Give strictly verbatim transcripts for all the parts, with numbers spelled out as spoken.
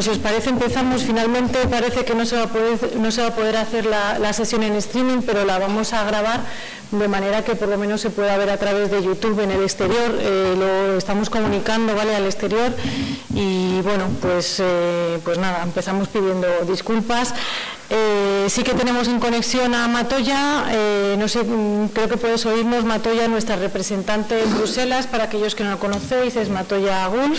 Si os parece, empezamos. Finalmente parece que no se va a poder, no se va a poder hacer la, la sesión en streaming, pero la vamos a grabar de manera que por lo menos se pueda ver a través de YouTube en el exterior. Eh, lo estamos comunicando, ¿vale?, al exterior. Y bueno, pues, eh, pues nada, empezamos pidiendo disculpas. Eh, sí que tenemos en conexión a Matoya, eh, no sé, creo que puedes oírnos, Matoya, nuestra representante en Bruselas, para aquellos que no la conocéis, es Matoya Gull.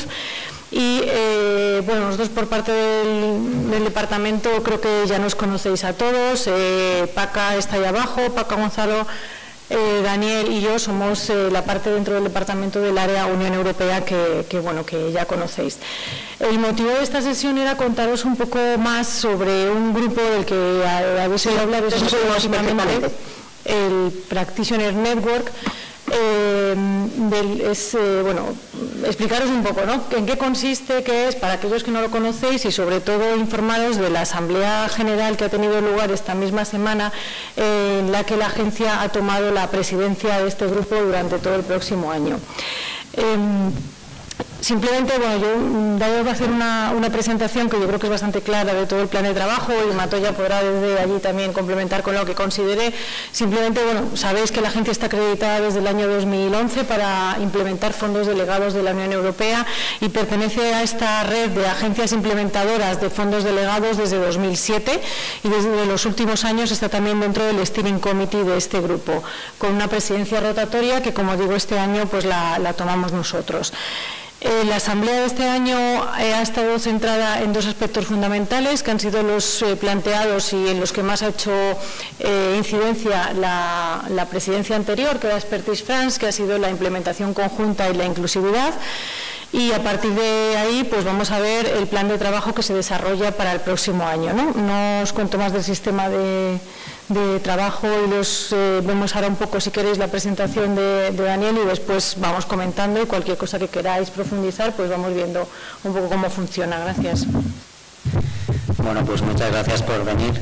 Y eh, bueno, nosotros por parte del, del departamento creo que ya nos conocéis a todos. eh, Paca está ahí abajo, Paca, Gonzalo, eh, Daniel y yo somos eh, la parte dentro del departamento del área Unión Europea que, que, bueno, que ya conocéis. El motivo de esta sesión era contaros un poco más sobre un grupo del que habéis oído hablar, es el Practitioners' Network. Eh, del, es, eh, bueno, explicaros un poco, ¿no?, en qué consiste, qué es, para aquellos que no lo conocéis, y sobre todo informaros de la Asamblea General que ha tenido lugar esta misma semana, eh, en la que la agencia ha tomado la presidencia de este grupo durante todo el próximo año. Eh, Simplemente, bueno, yo, David va a hacer una, una presentación que yo creo que es bastante clara de todo el plan de trabajo, y Matoya podrá desde allí también complementar con lo que considere. Simplemente, bueno, sabéis que la agencia está acreditada desde el año dos mil once para implementar fondos delegados de la Unión Europea y pertenece a esta red de agencias implementadoras de fondos delegados desde dos mil siete, y desde los últimos años está también dentro del Steering Committee de este grupo, con una presidencia rotatoria que, como digo, este año pues la, la tomamos nosotros. Eh, la asamblea de este año eh, ha estado centrada en dos aspectos fundamentales que han sido los eh, planteados y en los que más ha hecho eh, incidencia la, la presidencia anterior, que era Expertise France, que ha sido la implementación conjunta y la inclusividad. Y a partir de ahí, pues vamos a ver el plan de trabajo que se desarrolla para el próximo año, ¿no? No os cuento más del sistema de, de trabajo y los eh, vemos ahora un poco, si queréis, la presentación de, de Daniel, y después vamos comentando, y cualquier cosa que queráis profundizar, pues vamos viendo un poco cómo funciona. Gracias. Bueno, pues muchas gracias por venir.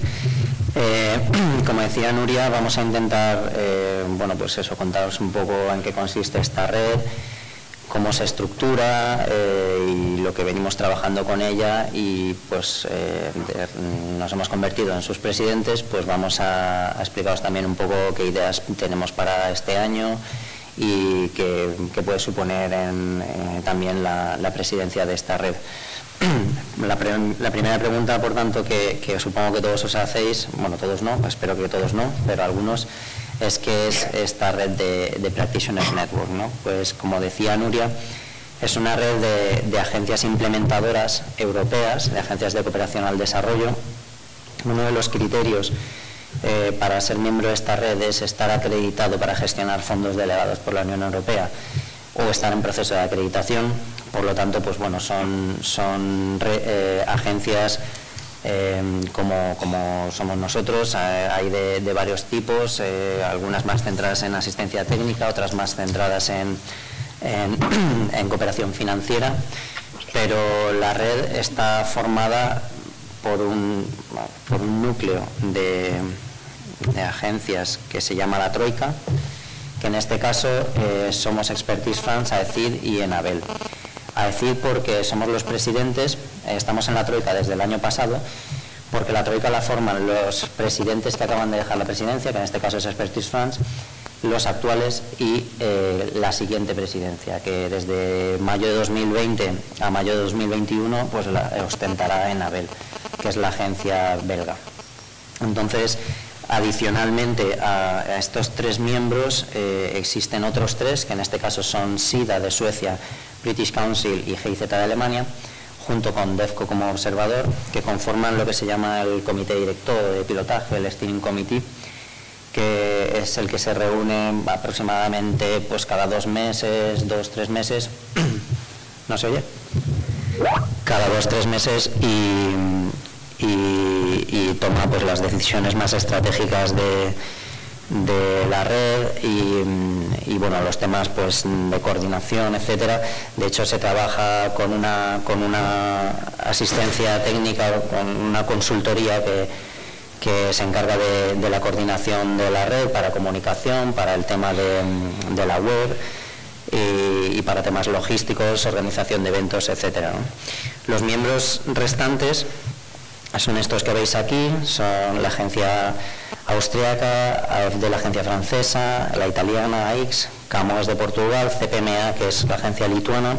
Eh, como decía Nuria, vamos a intentar, eh, bueno, pues eso, contaros un poco en qué consiste esta red, cómo se estructura eh, y lo que venimos trabajando con ella, y pues eh, de, nos hemos convertido en sus presidentes. Pues vamos a, a explicaros también un poco qué ideas tenemos para este año y qué, qué puede suponer en, eh, también la, la presidencia de esta red. La, pre, la primera pregunta, por tanto, que, que supongo que todos os hacéis, bueno, todos no, espero que todos no, pero algunos, es que es esta red de, de Practitioners Network, ¿no? Pues como decía Nuria, es una red de, de agencias implementadoras europeas, de agencias de cooperación al desarrollo. Uno de los criterios eh, para ser miembro de esta red es estar acreditado para gestionar fondos delegados por la Unión Europea o estar en proceso de acreditación. Por lo tanto, pues bueno, son, son re, eh, agencias Eh, como, como somos nosotros. Hay de, de varios tipos, eh, algunas más centradas en asistencia técnica, otras más centradas en, en, en cooperación financiera, pero la red está formada por un, por un núcleo de, de agencias que se llama la Troika, que en este caso eh, somos Expertise France, A E C I D y Enabel. A E C I D porque somos los presidentes. Estamos en la Troika desde el año pasado, porque la Troika la forman los presidentes que acaban de dejar la presidencia, que en este caso es Expertise France, los actuales y eh, la siguiente presidencia, que desde mayo de dos mil veinte a mayo de dos mil veintiuno pues la ostentará Enabel, que es la agencia belga. Entonces, adicionalmente a, a estos tres miembros eh, existen otros tres, que en este caso son SIDA de Suecia, British Council y G I Z de Alemania, junto con DEVCO como observador, que conforman lo que se llama el comité director de pilotaje, el Steering Committee, que es el que se reúne aproximadamente pues cada dos meses, dos, tres meses, ¿no se oye? Cada dos, tres meses y, y, y toma pues las decisiones más estratégicas de, de la red y, y bueno, los temas pues de coordinación, etcétera. De hecho, se trabaja con una con una asistencia técnica, con una consultoría que, que se encarga de, de la coordinación de la red, para comunicación, para el tema de, de la web y, y para temas logísticos, organización de eventos, etcétera, ¿no? Los miembros restantes son estos que veis aquí, son la agencia austriaca, de la agencia francesa, la italiana, A I X, Camões de Portugal, C P M A, que es la agencia lituana,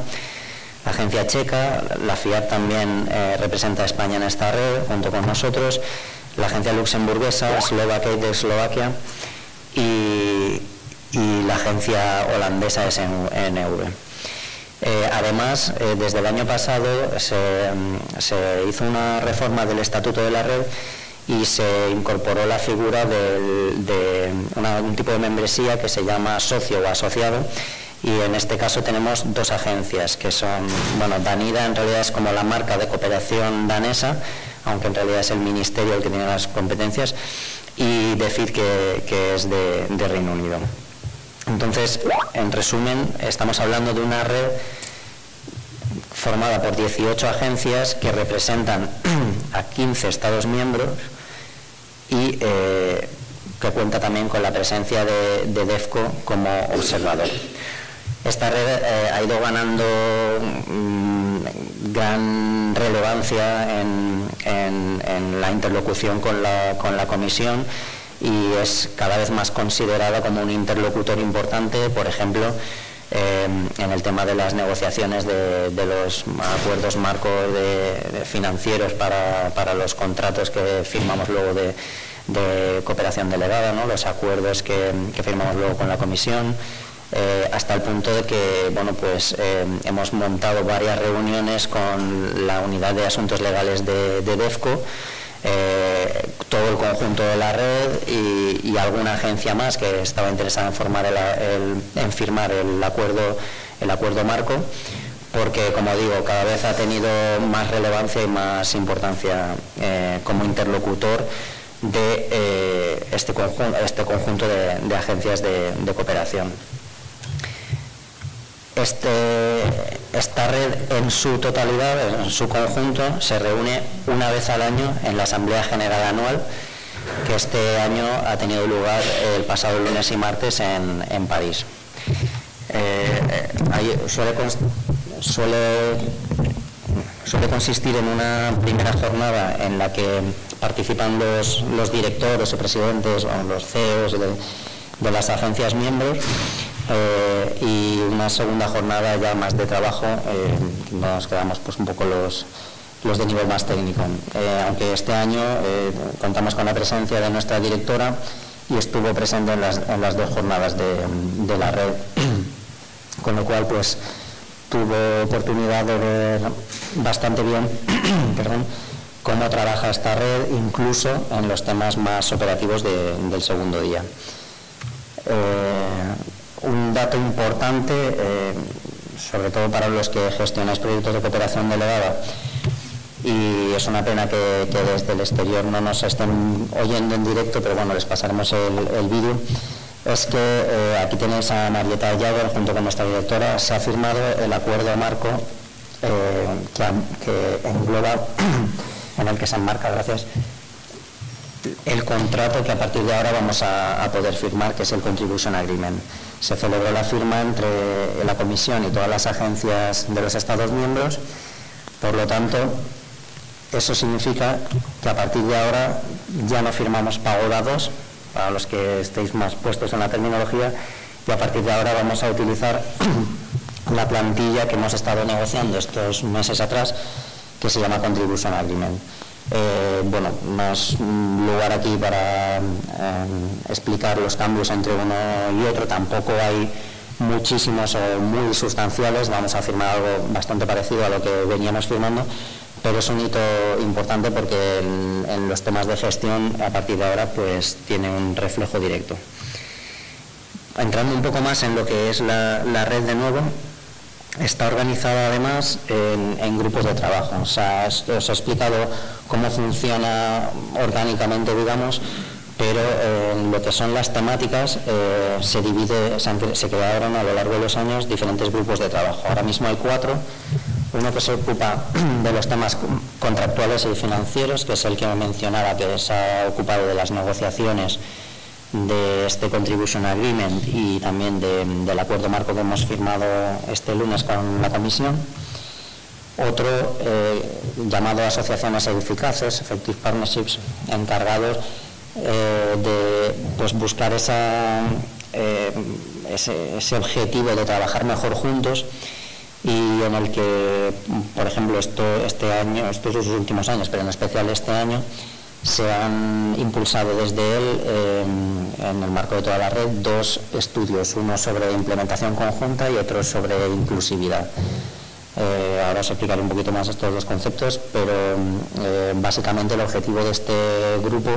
la agencia checa, la FIAT también eh, representa a España en esta red, junto con nosotros, la agencia luxemburguesa, eslovaca de Eslovaquia y, y la agencia holandesa S N V. Eh, además, eh, desde el año pasado se, se hizo una reforma del Estatuto de la Red y se incorporó la figura del, de una, un tipo de membresía que se llama socio o asociado, y en este caso tenemos dos agencias que son, bueno, Danida en realidad es como la marca de cooperación danesa, aunque en realidad es el ministerio el que tiene las competencias, y D F I D que, que es de, de Reino Unido. Entonces, en resumen, estamos hablando de una red formada por dieciocho agencias que representan a quince Estados miembros y eh, que cuenta también con la presencia de, de D E V C O como observador. Esta red eh, ha ido ganando mm, gran relevancia en, en, en la interlocución con la, con la Comisión, y es cada vez más considerada como un interlocutor importante, por ejemplo, eh, en el tema de las negociaciones de, de los acuerdos marco de, de financieros para, para los contratos que firmamos luego de, de cooperación delegada, ¿no? Los acuerdos que, que firmamos luego con la Comisión, eh, hasta el punto de que, bueno, pues eh, hemos montado varias reuniones con la unidad de asuntos legales de, de D E V C O, Eh, todo el conjunto de la red y, y alguna agencia más que estaba interesada en, formar el, el, en firmar el acuerdo, el acuerdo marco, porque, como digo, cada vez ha tenido más relevancia y más importancia eh, como interlocutor de eh, este, conjun este conjunto de, de agencias de, de cooperación. Este, esta red en su totalidad, en su conjunto, se reúne una vez al año en la Asamblea General Anual, que este año ha tenido lugar el pasado lunes y martes en, en París. Eh, hay, suele, suele, suele consistir en una primera jornada en la que participan los, los directores o presidentes o los C E Os de, de las agencias miembros. Eh, y una segunda jornada ya más de trabajo, eh, nos quedamos pues un poco los, los de nivel más técnico. Eh, aunque este año eh, contamos con la presencia de nuestra directora y estuvo presente en las, en las dos jornadas de, de la red, con lo cual pues tuve oportunidad de ver bastante bien perdón, cómo trabaja esta red, incluso en los temas más operativos de, del segundo día. Eh, Un dato importante, eh, sobre todo para los que gestionáis proyectos de cooperación delegada, y es una pena que, que desde el exterior no nos estén oyendo en directo, pero bueno, les pasaremos el, el vídeo, es que eh, aquí tenéis a Marieta Allager junto con nuestra directora. Se ha firmado el acuerdo marco eh, que, que engloba, en el que se enmarca, gracias, el contrato que a partir de ahora vamos a, a poder firmar, que es el Contribution Agreement. Se celebró la firma entre la Comisión y todas las agencias de los Estados miembros. Por lo tanto, eso significa que a partir de ahora ya no firmamos pago dados, para los que estéis más puestos en la terminología, y a partir de ahora vamos a utilizar la plantilla que hemos estado negociando estos meses atrás, que se llama Contribution Agreement. Eh, bueno, no es lugar aquí para eh, explicar los cambios entre uno y otro, tampoco hay muchísimos eh, muy sustanciales. Vamos a firmar algo bastante parecido a lo que veníamos firmando, pero es un hito importante porque en, en los temas de gestión a partir de ahora pues tiene un reflejo directo. Entrando un poco más en lo que es la, la red de nuevo, está organizada además en, en grupos de trabajo. O sea, os, os he explicado cómo funciona orgánicamente, digamos, pero eh, lo que son las temáticas eh, se divide, se, se crearon a lo largo de los años diferentes grupos de trabajo. Ahora mismo hay cuatro. Uno que se ocupa de los temas contractuales y financieros, que es el que mencionaba, que se ha ocupado de las negociaciones de este Contribution Agreement y también de, del acuerdo marco que hemos firmado este lunes con la Comisión. otro eh, llamado asociaciones eficaces, Effective Partnerships, encargados eh, de pues, buscar esa, eh, ese, ese objetivo de trabajar mejor juntos, y en el que, por ejemplo, esto, este año, estos últimos años, pero en especial este año, se han impulsado desde él, eh, en el marco de toda la red, dos estudios, uno sobre implementación conjunta y otro sobre inclusividad. Eh, ahora os explicaré un poquito más estos dos conceptos, pero eh, básicamente el objetivo de este grupo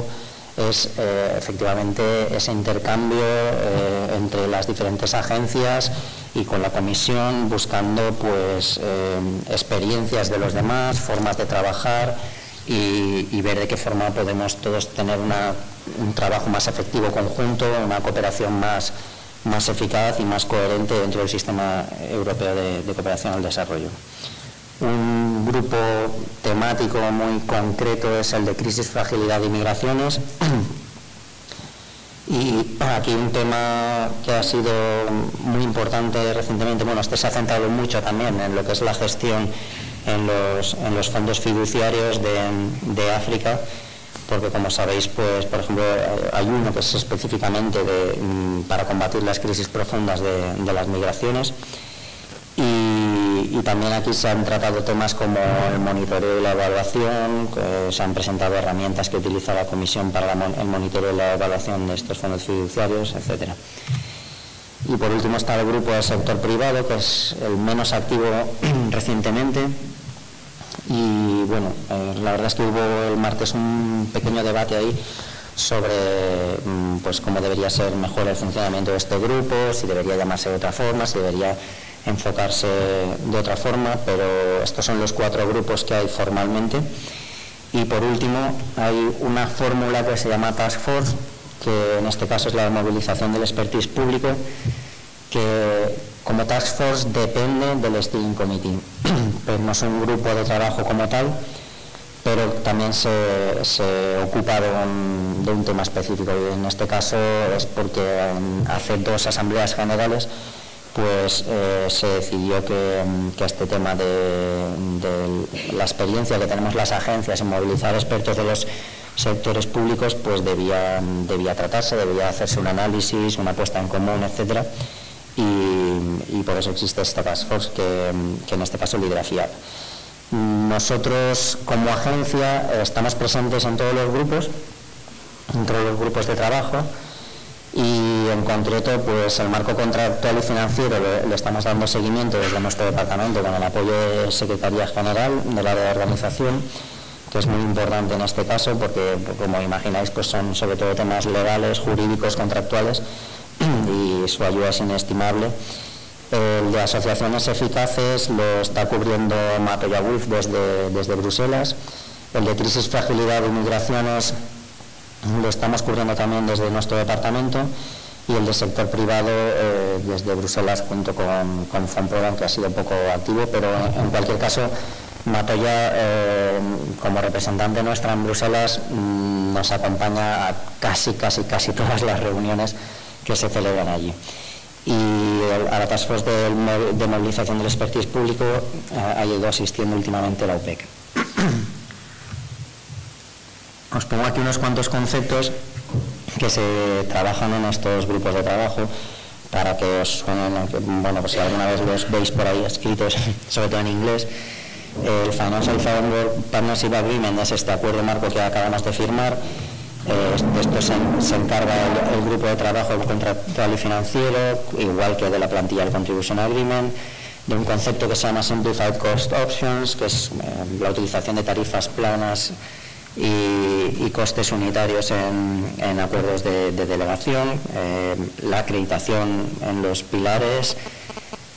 es eh, efectivamente ese intercambio eh, entre las diferentes agencias y con la comisión, buscando pues eh, experiencias de los demás, formas de trabajar y, y ver de qué forma podemos todos tener una, un trabajo más efectivo conjunto, una cooperación más, más eficaz y más coherente dentro del Sistema Europeo de, de Cooperación al Desarrollo. Un grupo temático muy concreto es el de crisis, fragilidad y migraciones. Y aquí un tema que ha sido muy importante recientemente, bueno, este se ha centrado mucho también en lo que es la gestión en los, en los fondos fiduciarios de, de África, porque como sabéis, pues por ejemplo, hay uno que es específicamente de, para combatir las crisis profundas de, de las migraciones. Y, y también aquí se han tratado temas como el monitoreo y la evaluación, que se han presentado herramientas que utiliza la Comisión para la, el monitoreo y la evaluación de estos fondos fiduciarios, etcétera. Y por último está el grupo del sector privado, que es el menos activo recientemente. Y bueno, eh, la verdad es que hubo el martes un pequeño debate ahí sobre pues cómo debería ser mejor el funcionamiento de este grupo, si debería llamarse de otra forma, si debería enfocarse de otra forma, pero estos son los cuatro grupos que hay formalmente. Y por último hay una fórmula que se llama Task Force, que en este caso es la movilización del expertise público, que como Task Force depende del Steering Committee, pues no es un grupo de trabajo como tal, pero también se, se ocupa de un, de un tema específico, y en este caso es porque hace dos asambleas generales pues eh, se decidió que, que este tema de, de la experiencia que tenemos las agencias en movilizar expertos de los sectores públicos pues debía, debía tratarse, debía hacerse un análisis, una puesta en común, etcétera, y, y por eso existe esta Task Force que, que en este caso lidera FIAT. Nosotros como agencia estamos presentes en todos los grupos, en todos los grupos de trabajo, y en concreto pues el marco contractual y financiero le, le estamos dando seguimiento desde nuestro departamento con el apoyo de Secretaría General del área de organización, que es muy importante en este caso porque, como imagináis, pues son sobre todo temas legales, jurídicos, contractuales, y su ayuda es inestimable. El de asociaciones eficaces lo está cubriendo Matoya Gull desde, desde Bruselas. El de crisis, fragilidad y migraciones lo estamos cubriendo también desde nuestro departamento, y el de sector privado eh, desde Bruselas junto con, con Fund Partnership, que ha sido poco activo, pero en cualquier caso Matoya, eh, como representante nuestra en Bruselas, mmm, nos acompaña a casi, casi, casi todas las reuniones que se celebran allí. Y el, a la Task Force de, de movilización del expertise público eh, ha ido asistiendo últimamente la O P E C. Os pongo aquí unos cuantos conceptos que se trabajan en estos grupos de trabajo para que os suenen, bueno, pues si alguna vez los veis por ahí escritos, sobre todo en inglés. El Financial Framework Partnership Agreement es este acuerdo marco que acabamos de firmar. De esto se, se encarga el, el grupo de trabajo contractual y financiero, igual que de la plantilla del Contribution Agreement, de un concepto que se llama Simplified Cost Options, que es eh, la utilización de tarifas planas Y, y costes unitarios en, en acuerdos de, de delegación, eh, la acreditación en los pilares.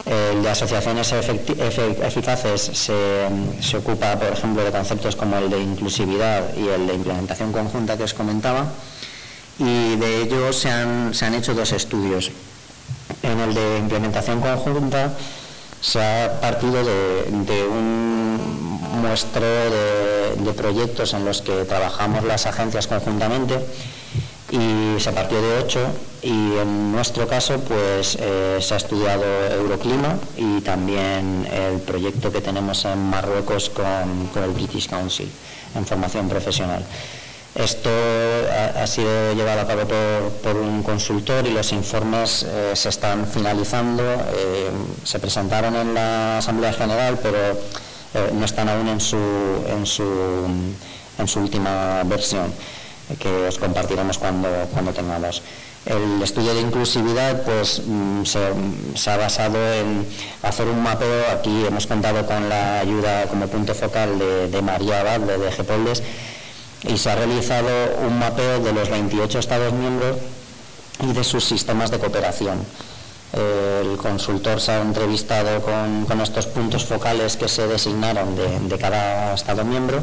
El eh, de asociaciones eficaces se, se ocupa, por ejemplo, de conceptos como el de inclusividad y el de implementación conjunta que os comentaba, y de ello se han, se han hecho dos estudios. En el de implementación conjunta se ha partido de, de un muestreo de, de proyectos en los que trabajamos las agencias conjuntamente, y se partió de ocho, y en nuestro caso pues eh, se ha estudiado Euroclima y también el proyecto que tenemos en Marruecos con, con el British Council en formación profesional. Esto ha, ha sido llevado a cabo por, por un consultor y los informes eh, se están finalizando. Eh, se presentaron en la Asamblea General, pero eh, no están aún en su, en su, en su última versión, que os compartiremos cuando, cuando tengamos. El estudio de inclusividad pues se, se ha basado en hacer un mapeo. Aquí hemos contado con la ayuda como punto focal de, de María Abad, de Egepoldes, y se ha realizado un mapeo de los veintiocho Estados miembros y de sus sistemas de cooperación. El consultor se ha entrevistado con, con estos puntos focales que se designaron de, de cada Estado miembro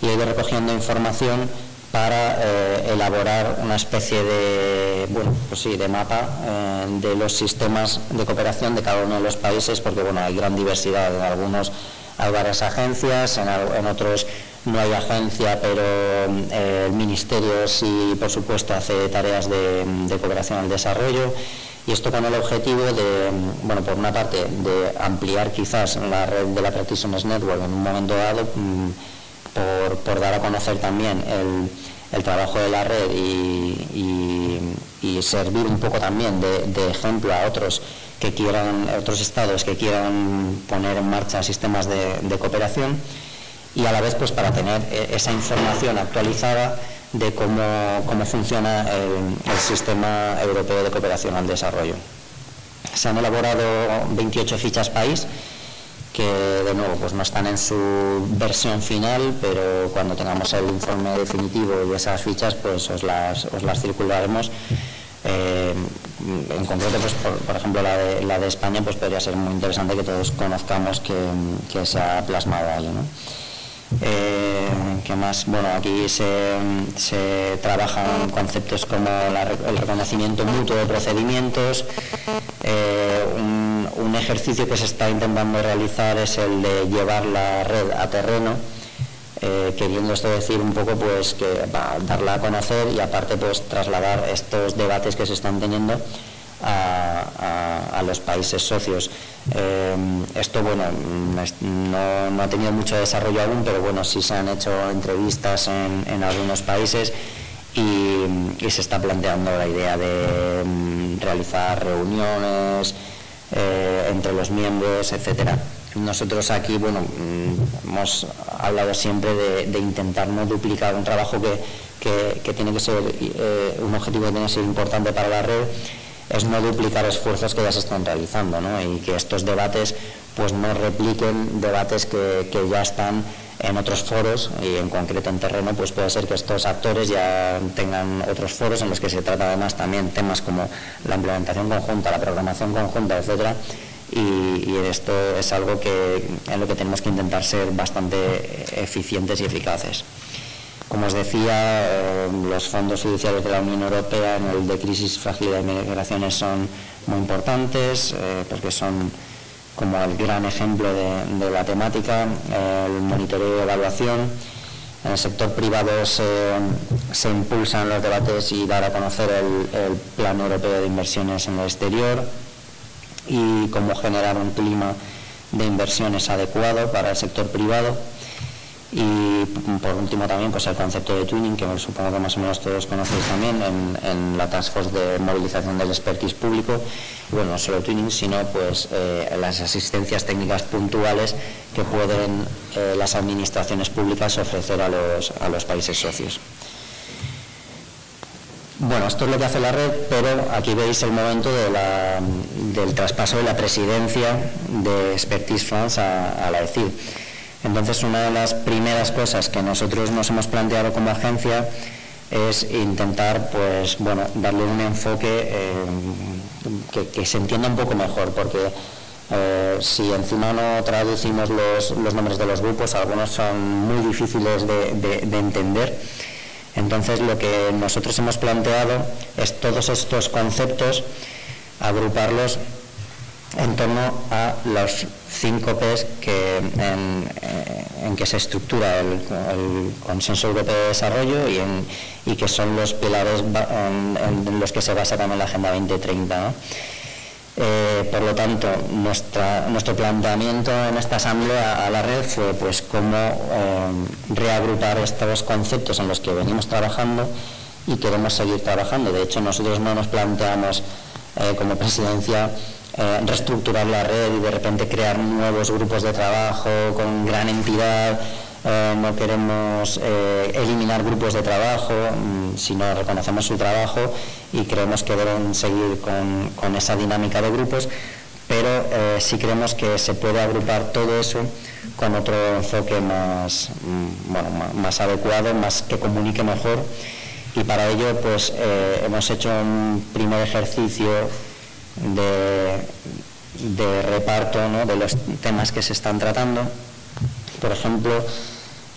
y ha ido recogiendo información para eh, elaborar una especie de, bueno, pues sí, de mapa eh, de los sistemas de cooperación de cada uno de los países, porque bueno, hay gran diversidad. En algunos hay varias agencias, en, en otros no hay agencia, pero eh, el ministerio sí, por supuesto, hace tareas de, de cooperación al desarrollo, y esto con el objetivo de, bueno, por una parte, de ampliar quizás la red de la Practitioners Network en un momento dado, por, por dar a conocer también el, el trabajo de la red y, y, y servir un poco también de, de ejemplo a otros que quieran, otros estados que quieran poner en marcha sistemas de, de cooperación, y a la vez pues para tener esa información actualizada de cómo, cómo funciona el, el sistema europeo de cooperación al desarrollo. Se han elaborado veintiocho fichas país, que de nuevo pues no están en su versión final, pero cuando tengamos el informe definitivo y esas fichas pues os las, os las circularemos. Eh, en concreto pues por, por ejemplo la de, la de España pues podría ser muy interesante que todos conozcamos que, que se ha plasmado ahí, ¿no? Eh, ¿Qué más? Bueno, aquí se, se trabajan conceptos como la, el reconocimiento mutuo de procedimientos. Eh, un, un ejercicio que se está intentando realizar es el de llevar la red a terreno, eh, queriendo esto decir un poco pues que va a darla a conocer y aparte pues trasladar estos debates que se están teniendo A, a, a los países socios. Eh, esto, bueno, no, no ha tenido mucho desarrollo aún, pero bueno, sí se han hecho entrevistas en, en algunos países y, y se está planteando la idea de um, realizar reuniones eh, entre los miembros, etcétera. Nosotros aquí, bueno, hemos hablado siempre de, de intentar no duplicar un trabajo que, que, que tiene que ser, eh, un objetivo que tiene que ser importante para la red, es no duplicar esfuerzos que ya se están realizando, ¿no? Y que estos debates pues no repliquen debates que, que ya están en otros foros, y en concreto en terreno pues puede ser que estos actores ya tengan otros foros en los que se trata además también temas como la implementación conjunta, la programación conjunta, etcétera, y, y esto es algo que, en lo que tenemos que intentar ser bastante eficientes y eficaces. Como os decía, eh, los fondos fiduciarios de la Unión Europea en el de crisis, fragilidad y migraciones son muy importantes, eh, porque son como el gran ejemplo de, de la temática, eh, el monitoreo y evaluación. En el sector privado se, se impulsan los debates y dar a conocer el, el Plan Europeo de Inversiones en el Exterior y cómo generar un clima de inversiones adecuado para el sector privado. Y por último también pues el concepto de twinning, que supongo que más o menos todos conocéis también en, en la Task Force de movilización del expertise público. Y bueno, no solo twinning, sino pues eh, las asistencias técnicas puntuales que pueden eh, las administraciones públicas ofrecer a los, a los países socios. Bueno, esto es lo que hace la red, pero aquí veis el momento de la, del traspaso de la presidencia de Expertise France a, a la E C I D. Entonces, una de las primeras cosas que nosotros nos hemos planteado como agencia es intentar, pues, bueno, darle un enfoque eh, que, que se entienda un poco mejor, porque eh, si encima no traducimos los, los nombres de los grupos, algunos son muy difíciles de, de, de entender. Entonces, lo que nosotros hemos planteado es todos estos conceptos, agruparlos en torno a los cinco P's que, en, en que se estructura el, el Consenso Europeo de Desarrollo y, en, y que son los pilares en, en los que se basa también la Agenda dos mil treinta, ¿no? Eh, por lo tanto, nuestra, nuestro planteamiento en esta asamblea a la red fue pues cómo eh, reagrupar estos conceptos en los que venimos trabajando y queremos seguir trabajando. De hecho, nosotros no nos planteamos eh, como presidencia eh, reestructurar la red y de repente crear nuevos grupos de trabajo con gran entidad. Eh, no queremos eh, eliminar grupos de trabajo, sino reconocemos su trabajo y creemos que deben seguir con, con esa dinámica de grupos, pero eh, sí creemos que se puede agrupar todo eso con otro enfoque más, bueno, más adecuado, más que comunique mejor, y para ello pues eh, hemos hecho un primer ejercicio de, de reparto, ¿no?, de los temas que se están tratando. Por ejemplo,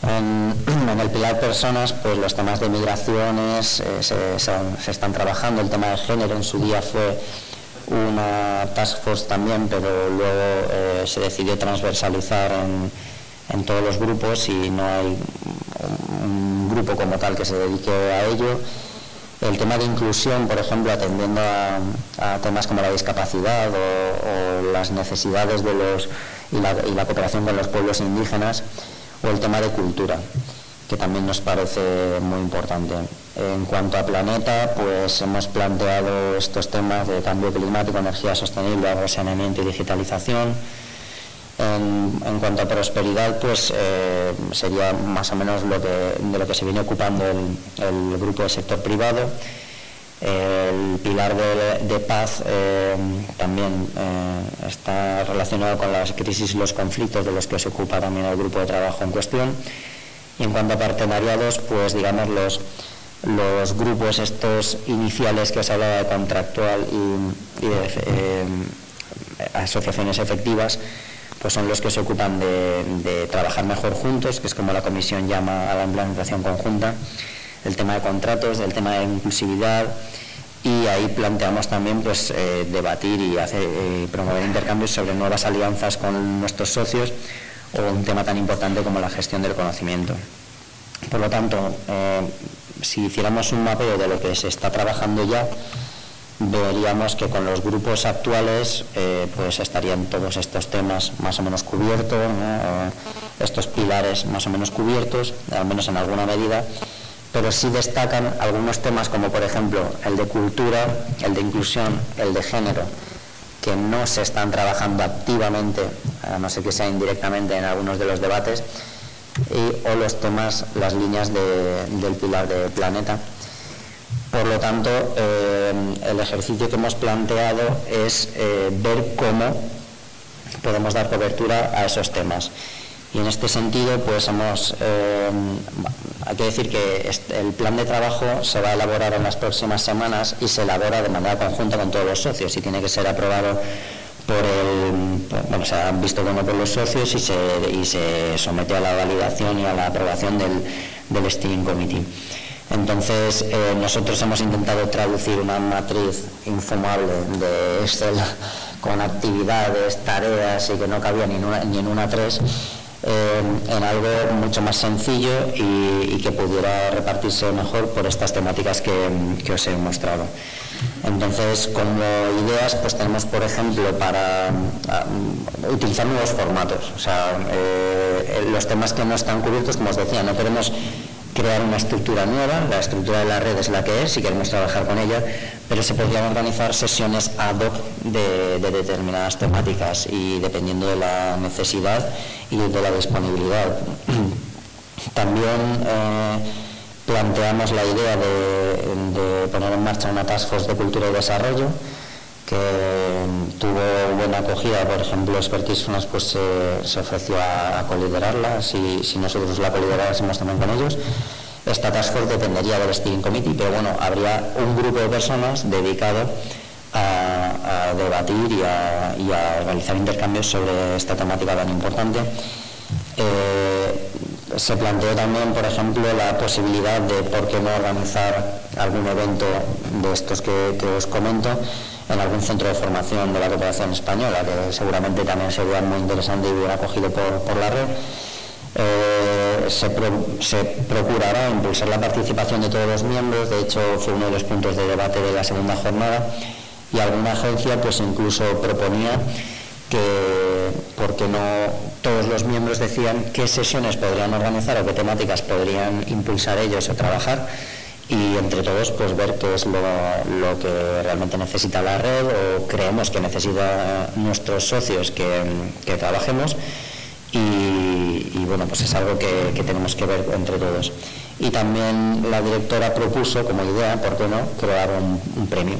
en, en el pilar personas, pues los temas de migraciones eh, se, se, se están trabajando, el tema de género en su día fue una task force también, pero luego eh, se decidió transversalizar en, en todos los grupos y no hay un grupo como tal que se dedique a ello. El tema de inclusión, por ejemplo, atendiendo a, a temas como la discapacidad o, o las necesidades de los y la, y la cooperación con los pueblos indígenas, o el tema de cultura, que también nos parece muy importante. En cuanto a planeta, pues hemos planteado estos temas de cambio climático, energía sostenible, agrosaneamiento y digitalización. En, en cuanto a prosperidad, pues eh, sería más o menos lo que, de lo que se viene ocupando el, el grupo del sector privado. El pilar de, de paz eh, también eh, está relacionado con las crisis y los conflictos de los que se ocupa también el grupo de trabajo en cuestión. Y en cuanto a partenariados, pues digamos los, los grupos estos iniciales que os hablaba de contractual y, y de eh, asociaciones efectivas, pues son los que se ocupan de, de trabajar mejor juntos, que es como la comisión llama a la implementación conjunta, el tema de contratos, el tema de inclusividad, y ahí planteamos también pues, eh, debatir y hacer, eh, promover intercambios sobre nuevas alianzas con nuestros socios o un tema tan importante como la gestión del conocimiento. Por lo tanto, eh, si hiciéramos un mapeo de lo que se está trabajando ya, veríamos que con los grupos actuales eh, pues estarían todos estos temas más o menos cubiertos, ¿no?, estos pilares más o menos cubiertos, al menos en alguna medida, pero sí destacan algunos temas como por ejemplo el de cultura, el de inclusión, el de género, que no se están trabajando activamente, a no ser que sea indirectamente en algunos de los debates, y, o los temas, las líneas de, del pilar de planeta. Por lo tanto, eh, el ejercicio que hemos planteado es eh, ver cómo podemos dar cobertura a esos temas. Y en este sentido, pues hemos, eh, hay que decir que el plan de trabajo se va a elaborar en las próximas semanas y se elabora de manera conjunta con todos los socios y tiene que ser aprobado por el, por, bueno, se ha visto como por los socios y se, y se somete a la validación y a la aprobación del, del Steering Committee. Entonces, eh, nosotros hemos intentado traducir una matriz infumable de Excel con actividades, tareas y que no cabía ni en una, ni en una tres, eh, en algo mucho más sencillo y, y que pudiera repartirse mejor por estas temáticas que, que os he mostrado. Entonces, como ideas, pues tenemos, por ejemplo, para um, utilizar nuevos formatos. O sea, eh, los temas que no están cubiertos, como os decía, no queremos crear una estructura nueva, la estructura de la red es la que es y queremos trabajar con ella, pero se podrían organizar sesiones ad hoc de, de determinadas temáticas y dependiendo de la necesidad y de la disponibilidad. También eh, planteamos la idea de, de poner en marcha una Task Force de Cultura y Desarrollo, que tuvo buena acogida. Por ejemplo, Expertise France pues, se, se ofreció a, a coliderarla, si, si nosotros la coliderásemos también con ellos. Esta Task Force dependería del Steering Committee, pero bueno, habría un grupo de personas dedicado a, a debatir y a, y a realizar intercambios sobre esta temática tan importante. Eh, se planteó también, por ejemplo, la posibilidad de por qué no organizar algún evento de estos que, que os comento, en algún centro de formación de la cooperación española, que seguramente también sería muy interesante y hubiera acogido por, por la red. Eh, se, pro, se procurará impulsar la participación de todos los miembros. De hecho, fue uno de los puntos de debate de la segunda jornada, y alguna agencia pues incluso proponía que, porque no todos los miembros decían qué sesiones podrían organizar o qué temáticas podrían impulsar ellos o trabajar, y entre todos pues ver qué es lo, lo que realmente necesita la red o creemos que necesita nuestros socios que, que trabajemos. Y, y bueno, pues es algo que, que tenemos que ver entre todos. Y también la directora propuso como idea, ¿por qué no?, crear un, un premio,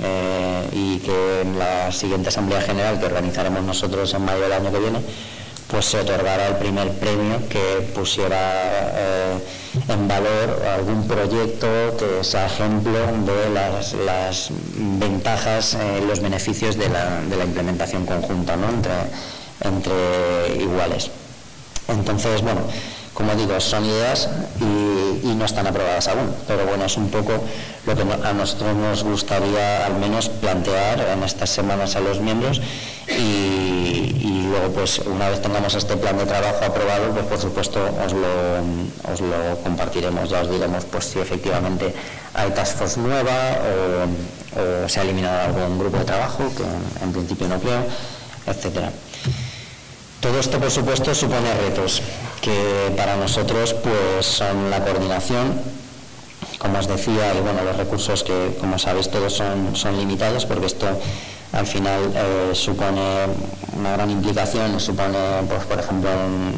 eh, y que en la siguiente Asamblea General que organizaremos nosotros en mayo del año que viene, pues se otorgará el primer premio que pusiera eh, en valor algún proyecto que sea ejemplo de las, las ventajas, eh, los beneficios de la, de la implementación conjunta, ¿no?, entre, entre iguales. Entonces, bueno, como digo, son ideas y, y no están aprobadas aún, pero bueno, es un poco lo que a nosotros nos gustaría al menos plantear en estas semanas a los miembros, y, y luego pues una vez tengamos este plan de trabajo aprobado, pues por supuesto os lo, os lo compartiremos, ya os diremos pues si efectivamente hay task force nueva o, o se ha eliminado algún grupo de trabajo, que en, en principio no creo, etcétera. Todo esto, por supuesto, supone retos que para nosotros pues son la coordinación, como os decía, y bueno, los recursos que, como sabéis, todos son, son limitados, porque esto al final eh, supone una gran implicación, supone, pues, por ejemplo, un,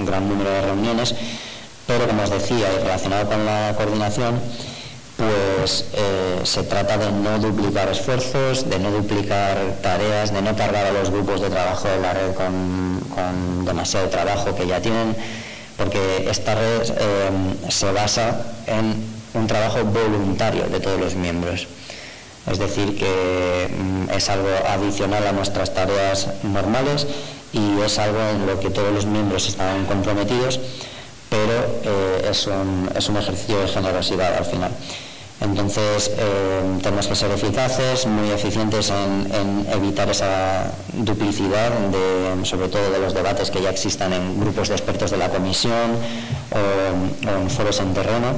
un gran número de reuniones, pero como os decía, y relacionado con la coordinación, pues eh, se trata de no duplicar esfuerzos, de no duplicar tareas, de no cargar a los grupos de trabajo de la red con, con demasiado trabajo que ya tienen, porque esta red eh, se basa en un trabajo voluntario de todos los miembros. Es decir, que es algo adicional a nuestras tareas normales y es algo en lo que todos los miembros están comprometidos, pero eh, es, un, es un ejercicio de generosidad al final. Entonces, eh, tenemos que ser eficaces, muy eficientes en, en evitar esa duplicidad, de, sobre todo de los debates que ya existan en grupos de expertos de la comisión o, o en foros en terreno.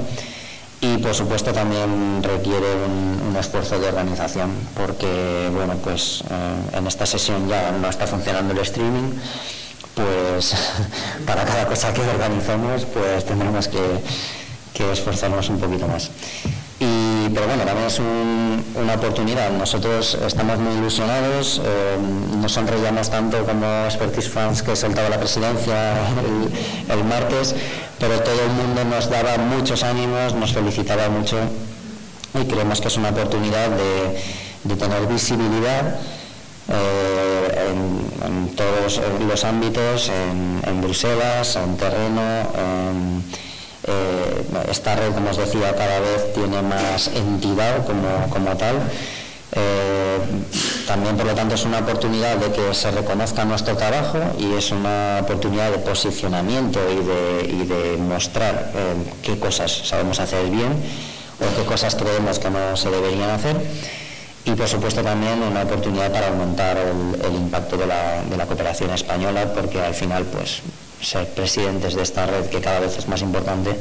Y, por supuesto, también requiere un, un esfuerzo de organización, porque, bueno, pues eh, en esta sesión ya no está funcionando el streaming. Pues para cada cosa que organizamos, pues tendremos que, que esforzarnos un poquito más. Y, pero bueno, también es un, una oportunidad. Nosotros estamos muy ilusionados, eh, nos sonreíamos tanto como Expertise France, que soltaba la presidencia el, el martes, pero todo el mundo nos daba muchos ánimos, nos felicitaba mucho, y creemos que es una oportunidad de, de tener visibilidad Eh, en, en todos los ámbitos, en, en Bruselas, en terreno. En, eh, esta red, como os decía, cada vez tiene más entidad como, como tal. Eh, también, por lo tanto, es una oportunidad de que se reconozca nuestro trabajo y es una oportunidad de posicionamiento y de, y de mostrar eh, qué cosas sabemos hacer bien o qué cosas creemos que no se deberían hacer. Y, por supuesto, también una oportunidad para aumentar el, el impacto de la, de la cooperación española, porque al final, pues, ser presidentes de esta red, que cada vez es más importante,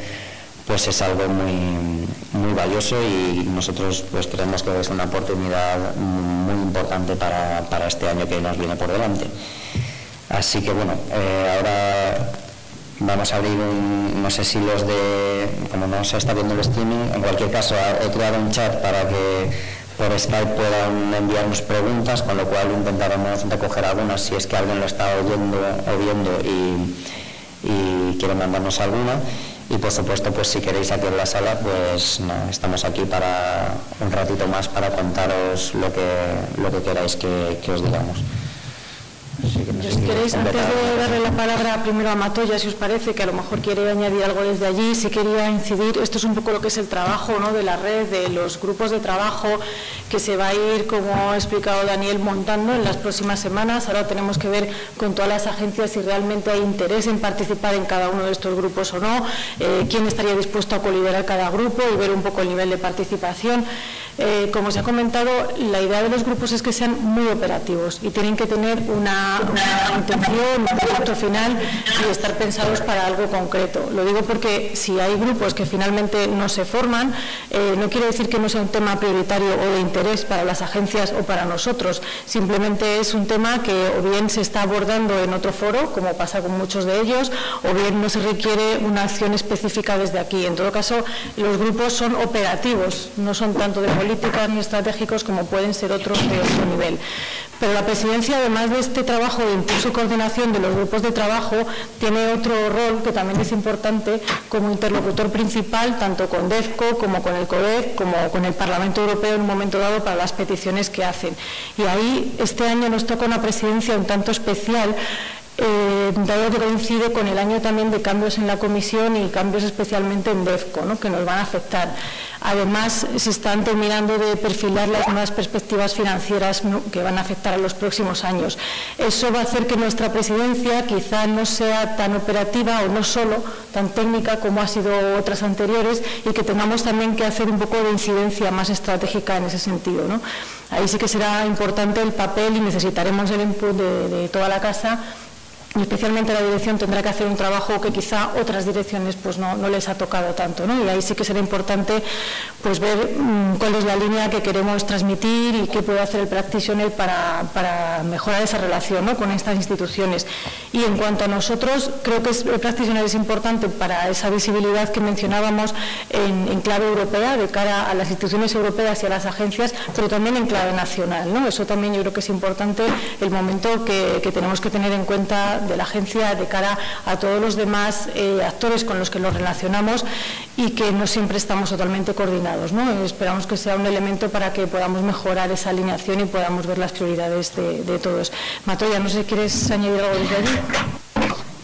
pues es algo muy, muy valioso, y nosotros pues creemos que es una oportunidad muy importante para, para este año que nos viene por delante. Así que, bueno, eh, ahora vamos a abrir un, no sé si los de, como no se está viendo el streaming, en cualquier caso, he creado un chat para que por Skype puedan enviarnos preguntas, con lo cual intentaremos recoger algunas si es que alguien lo está oyendo o viendo y, y quiere mandarnos alguna. Y, por supuesto, pues si queréis aquí en la sala, pues no, estamos aquí para un ratito más para contaros lo que, lo que queráis que, que os digamos. Sí, que Yo, si queréis, antes de darle la palabra primero a Matoya, si os parece, que a lo mejor quiere añadir algo desde allí, si quería incidir, esto es un poco lo que es el trabajo, ¿no?, de la red, de los grupos de trabajo, que se va a ir, como ha explicado Daniel, montando en las próximas semanas. Ahora tenemos que ver con todas las agencias si realmente hay interés en participar en cada uno de estos grupos o no, eh, quién estaría dispuesto a coliderar cada grupo y ver un poco el nivel de participación. Eh, como se ha comentado, la idea de los grupos es que sean muy operativos y tienen que tener una, una intención, un proyecto final y estar pensados para algo concreto. Lo digo porque si hay grupos que finalmente no se forman, eh, no quiere decir que no sea un tema prioritario o de interés para las agencias o para nosotros. Simplemente es un tema que o bien se está abordando en otro foro, como pasa con muchos de ellos, o bien no se requiere una acción específica desde aquí. En todo caso, los grupos son operativos, no son tanto de políticas ni estratégicos como pueden ser otros de otro nivel. Pero la Presidencia, además de este trabajo de impulso y coordinación de los grupos de trabajo, tiene otro rol que también es importante como interlocutor principal, tanto con DEVCO como con el CODEF, como con el Parlamento Europeo en un momento dado para las peticiones que hacen. Y ahí este año nos toca una presidencia un tanto especial, Eh, dado que coincide con el año también de cambios en la comisión y cambios especialmente en DEVCO, ¿no?, que nos van a afectar. Además, se están terminando de perfilar las nuevas perspectivas financieras que van a afectar a los próximos años. Eso va a hacer que nuestra presidencia quizá no sea tan operativa o no solo tan técnica como ha sido otras anteriores y que tengamos también que hacer un poco de incidencia más estratégica en ese sentido, ¿no? Ahí sí que será importante el papel y necesitaremos el input de, de toda la casa. Y especialmente la dirección tendrá que hacer un trabajo que quizá otras direcciones pues no, no les ha tocado tanto, ¿no? Y ahí sí que será importante pues ver mmm, cuál es la línea que queremos transmitir y qué puede hacer el practitioner para, para mejorar esa relación, ¿no?, con estas instituciones. Y en cuanto a nosotros, creo que el practitioner es importante para esa visibilidad que mencionábamos en, en clave europea, de cara a las instituciones europeas y a las agencias, pero también en clave nacional, ¿no? Eso también yo creo que es importante, el momento que, que tenemos que tener en cuenta de la agencia de cara a todos los demás eh, actores con los que nos relacionamos y que no siempre estamos totalmente coordinados, ¿no? Esperamos que sea un elemento para que podamos mejorar esa alineación y podamos ver las prioridades de, de todos. Matoya, no sé si quieres añadir algo desde allí.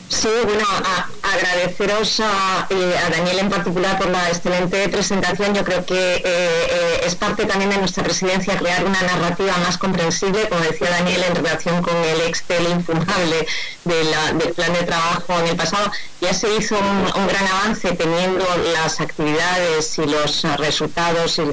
Sí, bueno, a, agradeceros a, eh, a Daniel en particular por la excelente presentación. Yo creo que eh, eh, es parte también de nuestra presidencia crear una narrativa más comprensible, como decía Daniel, en relación con el Excel infumable de la, del plan de trabajo en el pasado. Ya se hizo un, un gran avance teniendo las actividades y los resultados y,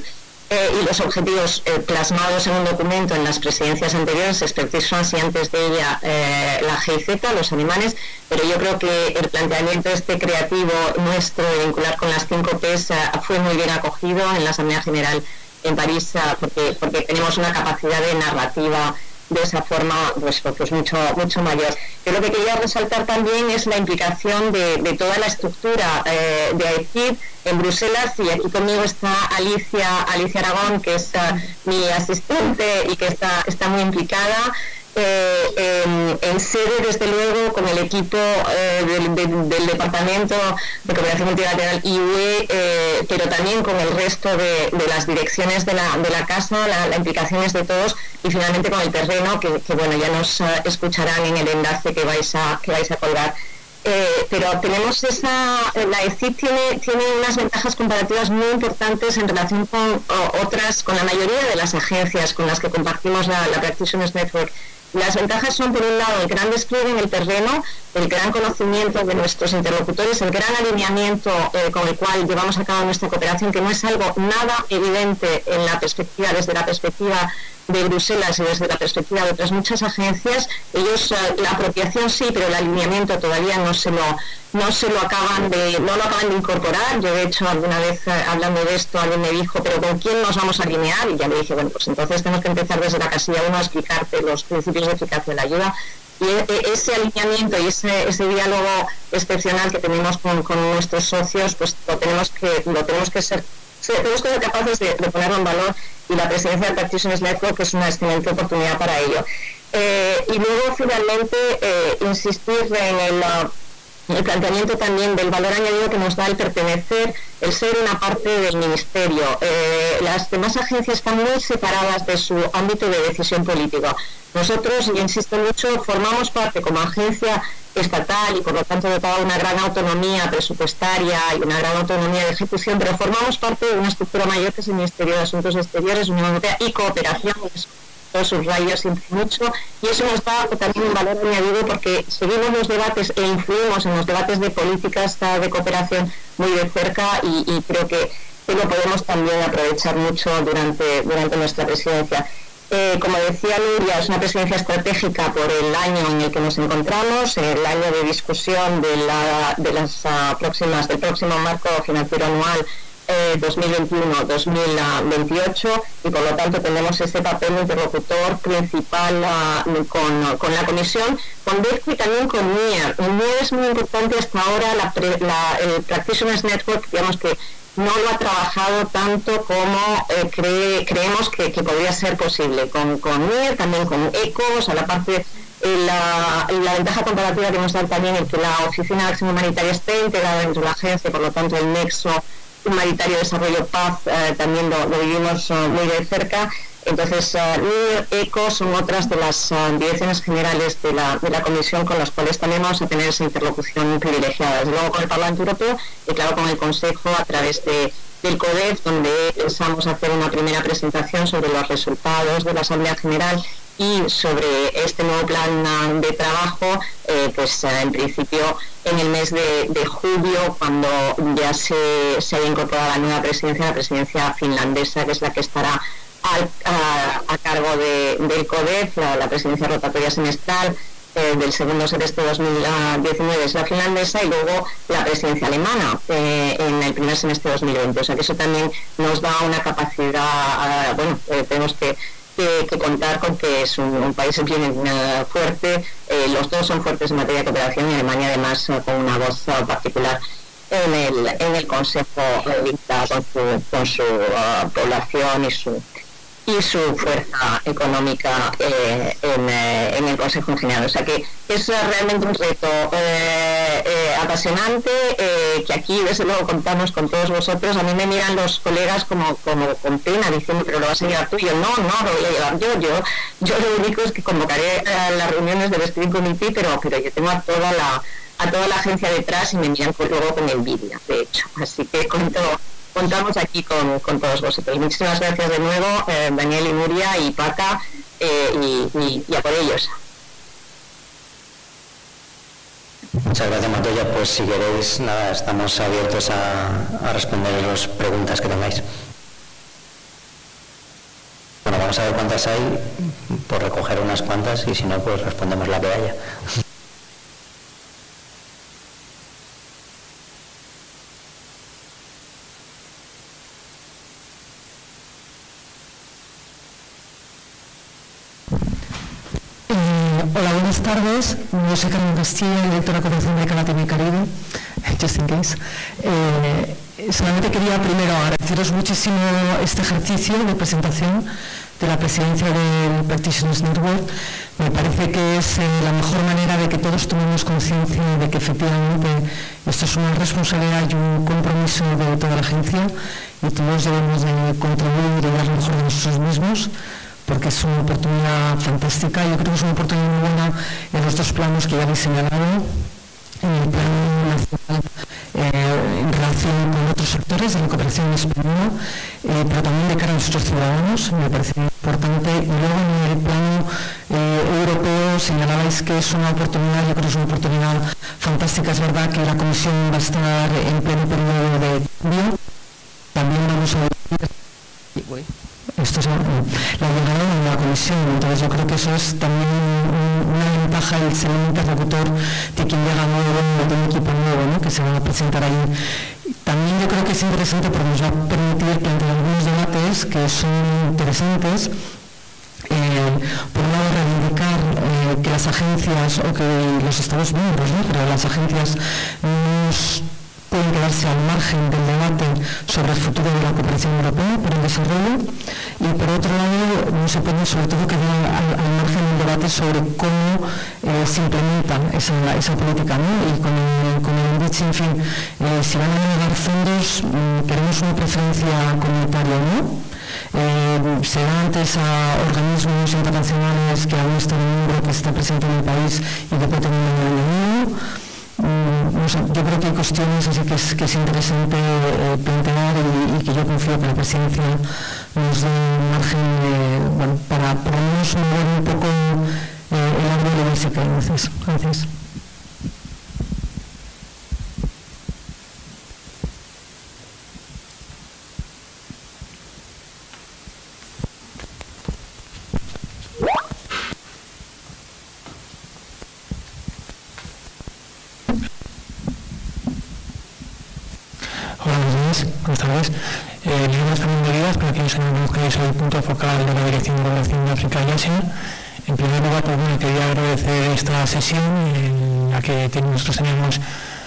eh, y los objetivos eh, plasmados en un documento en las presidencias anteriores, Expertise France y antes de ella eh, la G I Z, los alemanes. Pero yo creo que el planteamiento este creativo nuestro de vincular con las cinco Pes uh, fue muy bien acogido en la Asamblea General en París, uh, porque, porque tenemos una capacidad de narrativa de esa forma pues, pues mucho, mucho mayor. Yo lo que quería resaltar también es la implicación de, de toda la estructura eh, de A E C I D en Bruselas, y aquí conmigo está Alicia, Alicia Aragón, que es uh, mi asistente y que está, está muy implicada. Eh, eh, en sede, desde luego, con el equipo eh, del, del, del Departamento de Cooperación Multilateral I U E, eh, pero también con el resto de, de las direcciones de la, de la casa, la, la implicación es de todos, y finalmente con el terreno, que, que bueno, ya nos uh, escucharán en el enlace que vais a, que vais a colgar. Eh, pero tenemos esa, la E C I D tiene, tiene unas ventajas comparativas muy importantes en relación con o, otras, con la mayoría de las agencias con las que compartimos la, la Practitioners Network. Las ventajas son, por un lado, el gran despliegue en el terreno, el gran conocimiento de nuestros interlocutores, el gran alineamiento eh, con el cual llevamos a cabo nuestra cooperación, que no es algo nada evidente en la perspectiva, desde la perspectiva de Bruselas y desde la perspectiva de otras muchas agencias. Ellos, eh, la apropiación sí, pero el alineamiento todavía no se lo, no se lo acaban de, no lo acaban de incorporar. Yo, de hecho, alguna vez eh, hablando de esto, alguien me dijo, ¿pero con quién nos vamos a alinear? Y ya le dije, bueno, pues entonces tenemos que empezar desde la casilla uno a explicarte los principios de eficacia de la ayuda. Y ese alineamiento y ese, ese diálogo excepcional que tenemos con, con nuestros socios, pues lo tenemos que, lo tenemos que ser, tenemos que ser capaces de, de ponerlo en valor, y la presidencia del Practitioners Network es una excelente oportunidad para ello. Eh, y luego, finalmente, eh, insistir en el, en el planteamiento también del valor añadido que nos da el pertenecer, el ser una parte del Ministerio. Eh, las demás agencias están muy separadas de su ámbito de decisión político. Nosotros, y insisto mucho, formamos parte como agencia estatal y por lo tanto dotada de una gran autonomía presupuestaria y una gran autonomía de ejecución, pero formamos parte de una estructura mayor que es el Ministerio de Asuntos Exteriores, Unión Europea y Cooperación, todos sus rayos siempre mucho, y eso nos da también un valor añadido porque seguimos los debates e influimos en los debates de políticas de cooperación muy de cerca, y, y creo que y lo podemos también aprovechar mucho durante, durante nuestra presidencia. Eh, como decía Nuria, es una presidencia estratégica por el año en el que nos encontramos, el año de discusión de, la, de las uh, próximas, del próximo marco financiero anual eh, dos mil veintiuno a dos mil veintiocho, y por lo tanto tenemos ese papel de interlocutor principal uh, con, uh, con la Comisión, con DEVCO y también con NEAR. NEAR es muy importante hasta ahora, la pre, la, el Practitioners' Network, digamos que no lo ha trabajado tanto como eh, cree, creemos que, que podría ser posible, con, con NEAR, también con ECO, o sea, la parte, eh, la, la ventaja comparativa que nos da también es que la Oficina de Acción Humanitaria esté integrada dentro de la agencia, por lo tanto el nexo humanitario, desarrollo, paz, eh, también lo, lo vivimos eh, muy de cerca. Entonces, NEAR, eh, ECO son otras de las eh, direcciones generales de la, de la Comisión con las cuales también vamos a tener esa interlocución privilegiada, desde luego con el Parlamento Europeo y claro con el Consejo a través de, del CODEF, donde pensamos hacer una primera presentación sobre los resultados de la Asamblea General y sobre este nuevo plan de trabajo, eh, pues en principio en el mes de, de julio, cuando ya se, se haya incorporado la nueva presidencia, la presidencia finlandesa, que es la que estará Al, a, a cargo de, del CODEF. La, la presidencia rotatoria semestral eh, del segundo semestre de dos mil diecinueve es la finlandesa y luego la presidencia alemana eh, en el primer semestre de dos mil veinte. O sea que eso también nos da una capacidad, eh, bueno, eh, tenemos que, que, que contar con que es un, un país bien uh, fuerte, eh, los dos son fuertes en materia de cooperación y Alemania además uh, con una voz uh, particular en el, en el Consejo eh, con su, con su uh, población y su... y su fuerza económica eh, en, eh, en el Consejo en general. O sea que es realmente un reto eh, eh, apasionante, eh, que aquí desde luego contamos con todos vosotros. A mí me miran los colegas como, como con pena diciendo, pero lo vas a llevar tú. Y yo, no, no lo voy a llevar yo. Yo, yo lo único es que convocaré eh, las reuniones del Steering Committee, pero, pero yo tengo a toda la a toda la agencia detrás y me miran pues, luego con envidia, de hecho. Así que cuento... Contamos aquí con, con todos vosotros. Muchísimas gracias de nuevo, eh, Daniel y Nuria y Paca, eh, y, y, y a por ellos. Muchas gracias, Matoya. Pues si queréis, nada, estamos abiertos a, a responder las preguntas que tengáis. Bueno, vamos a ver cuántas hay, por recoger unas cuantas, y si no, pues respondemos la que haya. Buenas tardes, yo soy Carmen Castilla, directora de Cooperación de América Latina y Caribe, just in case. Eh, solamente quería primero agradeceros muchísimo este ejercicio de presentación de la presidencia del Practitioners Network. Me parece que es eh, la mejor manera de que todos tomemos conciencia de que efectivamente esto es una responsabilidad y un compromiso de toda la agencia y todos debemos de contribuir y dar lo mejor de nosotros mismos, porque es una oportunidad fantástica. Yo creo que es una oportunidad muy buena en los dos planos que ya habéis señalado, en el plano nacional eh, en relación con otros sectores de la cooperación española, eh, pero también de cara a nuestros ciudadanos, me parece muy importante. Y luego en el plano eh, europeo señalabais que es una oportunidad, yo creo que es una oportunidad fantástica. Es verdad que la Comisión va a estar en pleno periodo de cambio. También vamos a ver... Esto es la llegada de la Comisión, entonces yo creo que eso es también una ventaja el ser un interlocutor de quien llega nuevo, de un equipo nuevo, ¿no?, que se va a presentar ahí. También yo creo que es interesante porque nos va a permitir plantear algunos debates que son interesantes. Eh, por un lado, reivindicar eh, que las agencias, o que los Estados miembros, ¿no?, pero las agencias nos... pueden quedarse al margen del debate sobre el futuro de la cooperación europea para el desarrollo, y por otro lado no se puede sobre todo quedar al, al margen del debate sobre cómo eh, se implementa esa, esa política, ¿no? Y con el, con el dicho, en fin, eh, si van a llegar fondos, eh, queremos una preferencia comunitaria, ¿no? Eh, será antes a organismos internacionales que a un Estado miembro que está presente en el país y que puede tener un año. No sé, yo creo que hay cuestiones así que es, que es interesante eh, plantear y, y que yo confío que la presidencia nos dé margen eh, bueno, para ponernos un poco eh, el árbol de básica. Gracias. Gracias. buenas tardes. Eh, nosotros también medidas para aquellos años que es el punto focal de la Dirección de Población de África y Asia. En primer lugar, pues, bueno, quería agradecer esta sesión en la que nosotros tenemos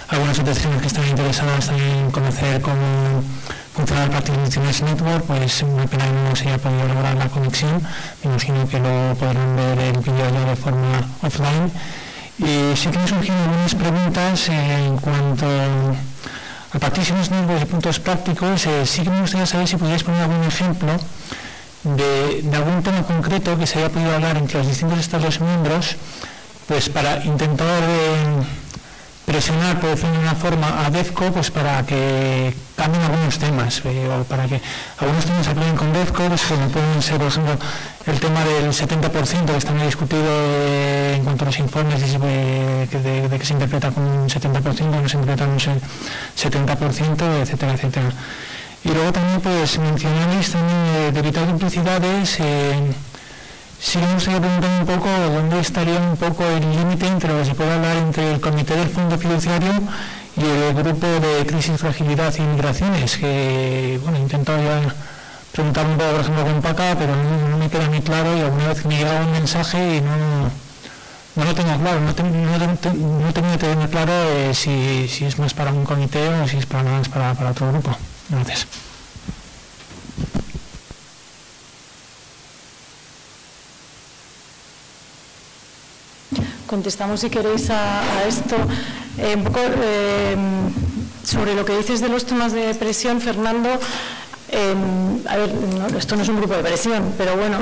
algunas asociaciones que están interesadas en conocer cómo funciona el Practitioners' Network. Pues una pena que no se haya podido lograr la conexión. Me imagino que lo podrán ver el vídeo ya de forma offline. Y sí que han surgido algunas preguntas en cuanto a Practitioners' Network y puntos prácticos. Eh, sí que me gustaría saber si podríais poner algún ejemplo de, de algún tema concreto que se haya podido hablar entre los distintos Estados miembros, pues para intentar eh, presionar, por decirlo de una forma, a DEVCO, pues para que cambien algunos temas, eh, o para que algunos temas se aprueben con DEVCO, pues como pueden ser, por ejemplo, el tema del setenta por ciento que está muy discutido eh, en cuanto a los informes, eh, de, de que se interpreta con un setenta por ciento, no se interpreta con un setenta por ciento, etcétera, etcétera. Y luego también, pues, mencionáis también eh, de evitar duplicidades. Eh, Sí, me gustaría preguntar un poco dónde estaría un poco el límite entre lo que se puede hablar entre el Comité del Fondo Fiduciario y el Grupo de Crisis, Fragilidad y Migraciones, que, bueno, he intentado ya preguntar un poco, por ejemplo, con Paca, pero no, no me queda muy claro y alguna vez me llegaba un mensaje y no, no lo tengo claro, no, ten, no, ten, no tengo que tener claro eh, si, si es más para un comité o si es para, más para, para otro grupo. Gracias. Contestamos, si queréis, a, a esto. Eh, un poco eh, sobre lo que dices de los temas de presión, Fernando. Eh, a ver, no, esto no es un grupo de presión, pero bueno,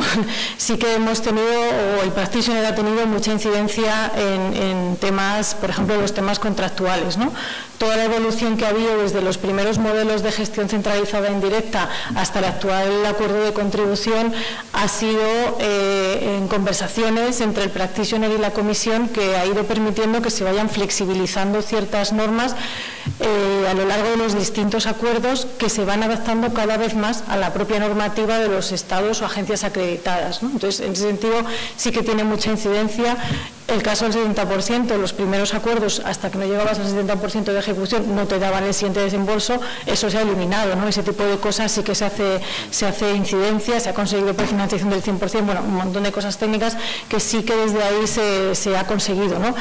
sí que hemos tenido, o el practitioner ha tenido mucha incidencia en, en temas, por ejemplo, los temas contractuales, ¿no? Toda la evolución que ha habido desde los primeros modelos de gestión centralizada indirecta hasta el actual acuerdo de contribución ha sido eh, en conversaciones entre el practitioner y la comisión, que ha ido permitiendo que se vayan flexibilizando ciertas normas eh, a lo largo de los distintos acuerdos, que se van adaptando cada vez más a la propia normativa de los estados o agencias acreditadas, ¿no? Entonces, en ese sentido, sí que tiene mucha incidencia el caso del setenta por ciento. Los primeros acuerdos, hasta que no llegabas al setenta por ciento de ejecución, no te daban el siguiente desembolso. Eso se ha eliminado, ¿no? Ese tipo de cosas sí que se hace, se hace incidencia, se ha conseguido prefinanciación del cien por cien, bueno, un montón de cosas técnicas que sí que desde ahí se, se ha conseguido, ¿no?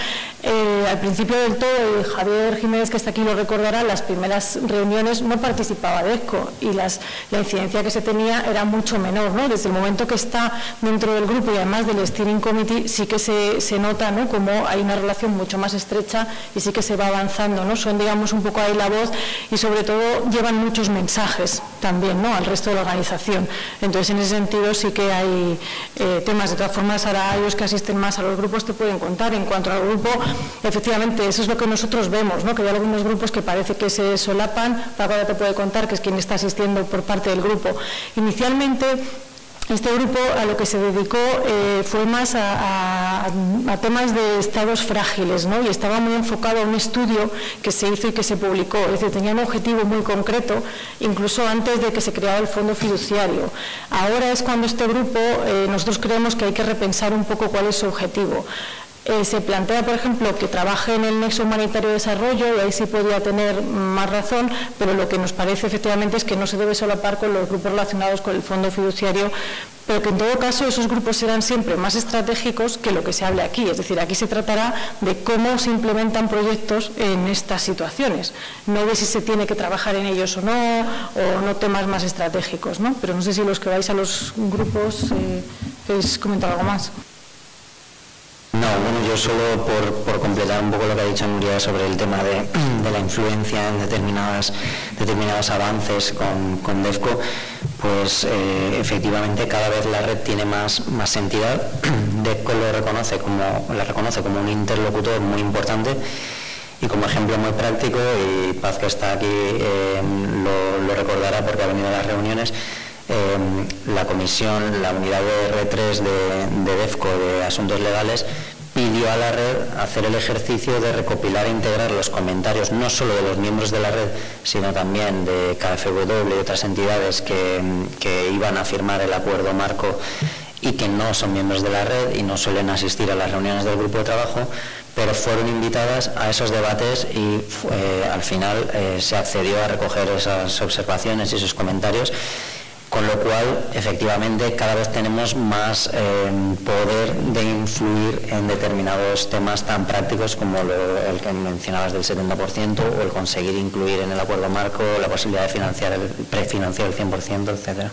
Eh, al principio del todo, Javier Jiménez, que está aquí, lo recordará, las primeras reuniones no participaba DEVCO y las, la incidencia que se tenía era mucho menor, ¿no? Desde el momento que está dentro del grupo y además del Steering Committee, sí que se, se nota, ¿no?, como hay una relación mucho más estrecha y sí que se va avanzando, ¿no? Son, digamos, un poco ahí la voz y, sobre todo, llevan muchos mensajes también, ¿no?, al resto de la organización. Entonces, en ese sentido, sí que hay eh, temas. De todas formas, ahora ellos que asisten más a los grupos te pueden contar. En cuanto al grupo, efectivamente, eso es lo que nosotros vemos, ¿no?, que hay algunos grupos que parece que se solapan. Paco ya te puede contar, que es quien está asistiendo por parte del grupo. Inicialmente, este grupo a lo que se dedicó eh, fue más a, a, a temas de estados frágiles, ¿no?, y estaba muy enfocado a un estudio que se hizo y que se publicó. Es decir, tenía un objetivo muy concreto, incluso antes de que se creara el fondo fiduciario. Ahora es cuando este grupo, eh, nosotros creemos que hay que repensar un poco cuál es su objetivo. Eh, se plantea, por ejemplo, que trabaje en el nexo humanitario de desarrollo, y ahí sí podría tener más razón, pero lo que nos parece efectivamente es que no se debe solapar con los grupos relacionados con el fondo fiduciario, pero que en todo caso esos grupos serán siempre más estratégicos que lo que se hable aquí. Es decir, aquí se tratará de cómo se implementan proyectos en estas situaciones, no de si se tiene que trabajar en ellos o no, o no temas más estratégicos, ¿no? Pero no sé si los que vais a los grupos eh, queréis comentar algo más. No, bueno, yo solo por, por completar un poco lo que ha dicho Nuria sobre el tema de, de la influencia en determinadas, determinados avances con, con DEVCO, pues eh, efectivamente cada vez la red tiene más, más entidad. DEVCO lo reconoce como, la reconoce como un interlocutor muy importante y como ejemplo muy práctico, y Paz, que está aquí, eh, lo, lo recordará porque ha venido a las reuniones. Eh, la comisión, la unidad de R tres de, de DEVCO de Asuntos Legales, pidió a la red hacer el ejercicio de recopilar e integrar los comentarios no solo de los miembros de la red, sino también de K F W y otras entidades que, que iban a firmar el acuerdo marco y que no son miembros de la red y no suelen asistir a las reuniones del grupo de trabajo, pero fueron invitadas a esos debates y eh, al final eh, se accedió a recoger esas observaciones y sus comentarios, con lo cual efectivamente cada vez tenemos más eh, poder de influir en determinados temas tan prácticos como lo, el que mencionabas del setenta por ciento o el conseguir incluir en el acuerdo marco la posibilidad de financiar el, prefinanciar el cien por ciento, etcétera.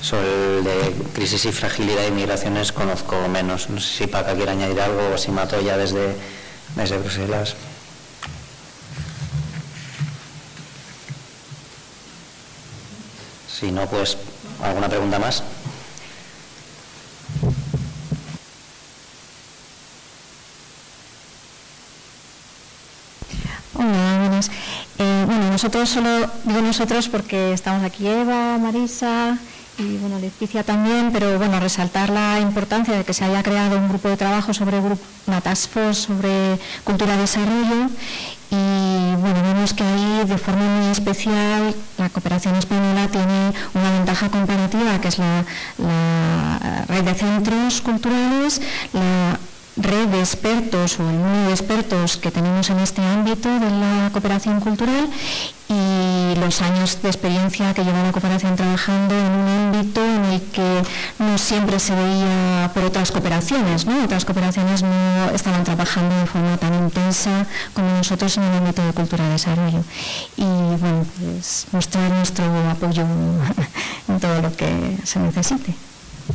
Sobre el de crisis y fragilidad de inmigraciones conozco menos. No sé si Paca quiere añadir algo o si Matoya desde, desde Bruselas. Si no, pues, ¿alguna pregunta más? Hola, buenas. Eh, bueno, nosotros solo digo nosotros porque estamos aquí Eva, Marisa y bueno, Leticia también, pero bueno, resaltar la importancia de que se haya creado un grupo de trabajo sobre una Task Force sobre cultura y desarrollo, y bueno, vemos que ahí de forma muy especial la cooperación española tiene una ventaja comparativa, que es la, la red de centros culturales, la red de expertos o el número de expertos que tenemos en este ámbito de la cooperación cultural y los años de experiencia que lleva la cooperación trabajando en un ámbito en el que no siempre se veía por otras cooperaciones, ¿no? Otras cooperaciones no estaban trabajando de forma tan intensa como nosotros en el ámbito de cultura y desarrollo. Y bueno, pues mostrar nuestro apoyo en todo lo que se necesite.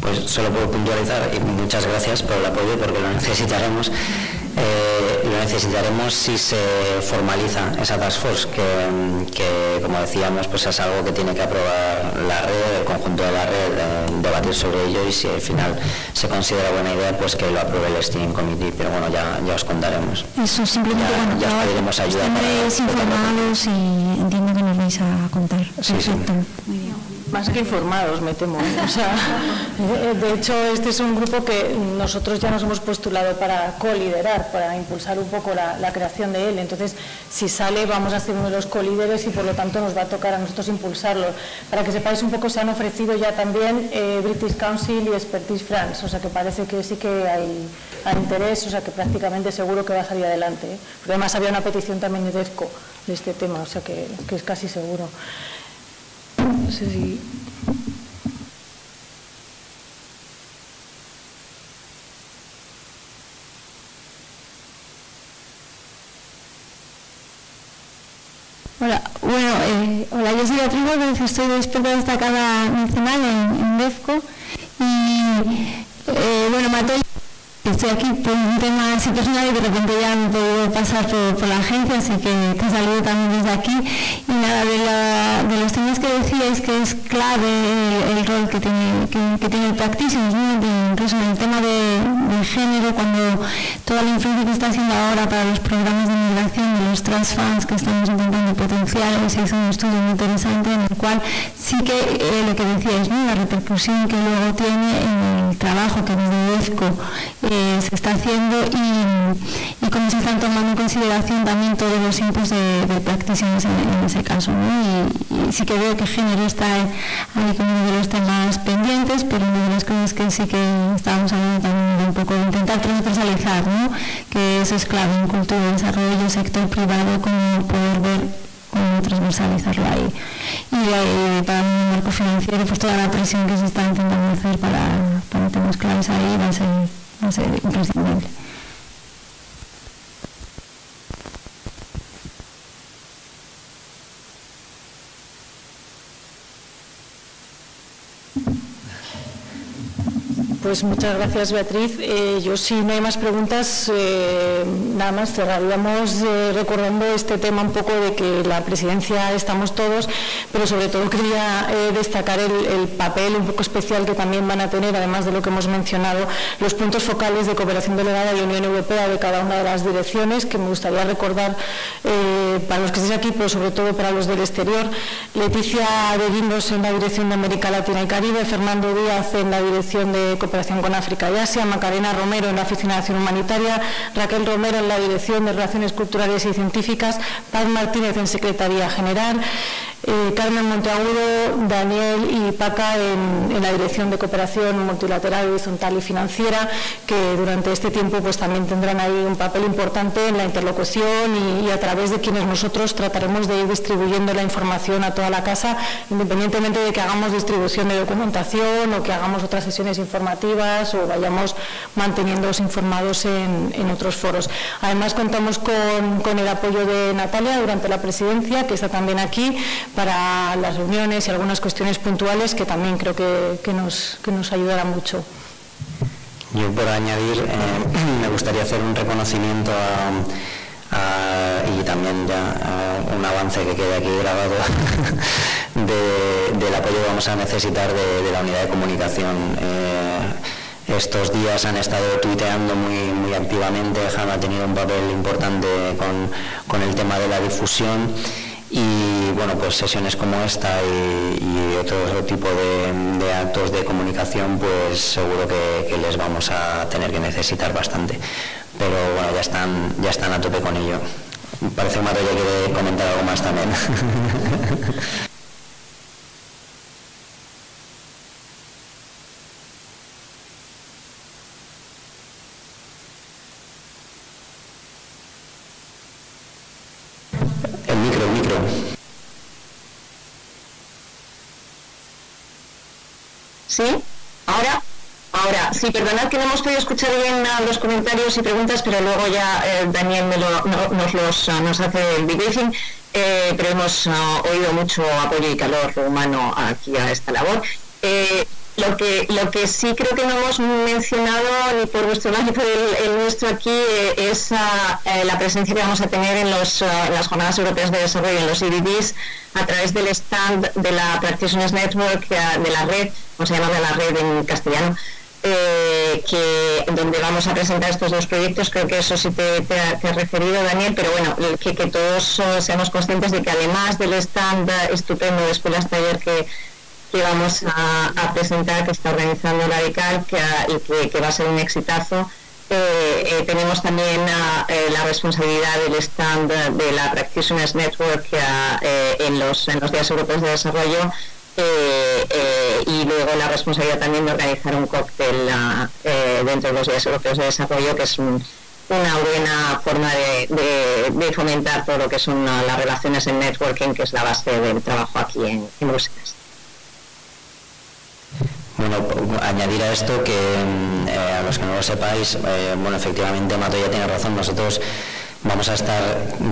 Pues solo puedo puntualizar, y muchas gracias por el apoyo, porque lo necesitaremos. Eh, lo necesitaremos si se formaliza esa Task Force, que, que como decíamos, pues es algo que tiene que aprobar la red, el conjunto de la red, eh, debatir sobre ello, y si al final se considera buena idea, pues que lo apruebe el Steering Committee, pero bueno, ya, ya os contaremos. Eso, simplemente ya, bueno, ya os pediremos ayuda informados y entiendo que nos vais a contar. Sí, perfecto. Sí. Muy bien. Más que informados, me temo. O sea, de hecho, este es un grupo que nosotros ya nos hemos postulado para coliderar, para impulsar un poco la, la creación de él. Entonces, si sale, vamos a ser uno de los colíderes y, por lo tanto, nos va a tocar a nosotros impulsarlo. Para que sepáis un poco, se han ofrecido ya también eh, British Council y Expertise France. O sea, que parece que sí que hay, hay interés, o sea, que prácticamente seguro que va a salir adelante, ¿eh? Porque además había una petición también de DEVCO de este tema, o sea, que, que es casi seguro. No sé si... Hola, bueno, eh, hola, yo soy la Troika, pero estoy de experta destacada nacional en, en DEVCO y eh, bueno, Matoya, estoy aquí por un tema así personal y de repente ya me he podido pasar por, por la agencia, así que te saludo también desde aquí. Y nada, de, la, de los temas que decíais que es clave el, el rol que tiene, que, que tiene el Practitioners, ¿no? De, incluso en el tema de, de género, cuando toda la influencia que está haciendo ahora para los programas de migración de los trust funds que estamos intentando potenciar, se hizo un estudio muy interesante en el cual sí que eh, lo que decíais, ¿no? La repercusión que luego tiene en el trabajo que desde DEVCO eh, se está haciendo y, y cómo se están tomando en consideración también todos los inputs de, de practitioners en, en ese caso, ¿no? Y, y sí que veo que género está ahí como uno de los temas pendientes, pero una de las cosas que sí que estábamos hablando también de un poco de intentar transversalizar, ¿no? Que eso es clave en cultura, desarrollo, sector privado, cómo poder ver cómo transversalizarlo ahí. Y eh, para un marco financiero, pues toda la presión que se está intentando hacer para, para temas claves ahí va a ser... no sé, imprescindible. Pues muchas gracias, Beatriz. Eh, yo, si no hay más preguntas, eh, nada más cerraríamos eh, recordando este tema un poco de que la presidencia estamos todos, pero sobre todo quería eh, destacar el, el papel un poco especial que también van a tener, además de lo que hemos mencionado, los puntos focales de cooperación delegada de la Unión Europea de cada una de las direcciones, que me gustaría recordar eh, para los que estéis aquí, pero sobre todo para los del exterior. Leticia de Guindos en la dirección de América Latina y Caribe, Fernando Díaz en la dirección de cooperación Cooperación con África y Asia, Macarena Romero en la Oficina de Acción Humanitaria, Raquel Romero en la Dirección de Relaciones Culturales y Científicas, Paz Martínez en Secretaría General, eh, Carmen Monteagudo, Daniel y Paca en, en la Dirección de Cooperación Multilateral, Horizontal y Financiera, que durante este tiempo pues también tendrán ahí un papel importante en la interlocución y, y a través de quienes nosotros trataremos de ir distribuyendo la información a toda la casa, independientemente de que hagamos distribución de documentación o que hagamos otras sesiones informativas o vayamos manteniéndolos informados en, en otros foros. Además, contamos con, con el apoyo de Natalia durante la presidencia, que está también aquí para las reuniones y algunas cuestiones puntuales que también creo que, que, nos, que nos ayudará mucho. Yo, por añadir, eh, me gustaría hacer un reconocimiento a, a, y también ya a un avance que queda aquí grabado de, del apoyo que vamos a necesitar de, de la unidad de comunicación. Eh, Estos días han estado tuiteando muy, muy activamente. Jana ha tenido un papel importante con, con el tema de la difusión y, bueno, pues sesiones como esta y, y otro tipo de, de actos de comunicación, pues seguro que, que les vamos a tener que necesitar bastante. Pero, bueno, ya están, ya están a tope con ello. Parece que Matoya quiere comentar algo más también. ¿Sí? Ahora, ahora, sí, perdonad que no hemos podido escuchar bien los comentarios y preguntas, pero luego ya eh, Daniel me lo, no, nos, los, nos hace el debriefing, eh, pero hemos uh, oído mucho apoyo y calor humano aquí a esta labor. Eh, lo, que, lo que sí creo que no hemos mencionado, ni por vuestro lado ni por el, el nuestro aquí, eh, es uh, eh, la presencia que vamos a tener en, los, uh, en las Jornadas Europeas de Desarrollo, en los E D Ds, a través del stand de la Practitioners' Network, uh, de la red, vamos a llamarle la red en castellano, eh, que, donde vamos a presentar estos dos proyectos. Creo que eso sí te, te, ha, te ha referido, Daniel, pero bueno, que, que todos uh, seamos conscientes de que además del stand uh, estupendo de Escuelas Taller que, que vamos a, a presentar, que está organizando la D I C A R que, y que, que va a ser un exitazo, eh, eh, tenemos también uh, eh, la responsabilidad del stand uh, de la Practitioners Network uh, eh, en, los, en los Días Europeos de Desarrollo. Eh, eh, y luego la responsabilidad también de organizar un cóctel eh, dentro de los Días Europeos de Desarrollo, que es un, una buena forma de, de, de fomentar todo lo que son uh, las relaciones en networking, que es la base del trabajo aquí en, en Bruselas. Bueno, añadir a esto que, eh, a los que no lo sepáis, eh, bueno, efectivamente Matoya tiene razón, nosotros vamos a estar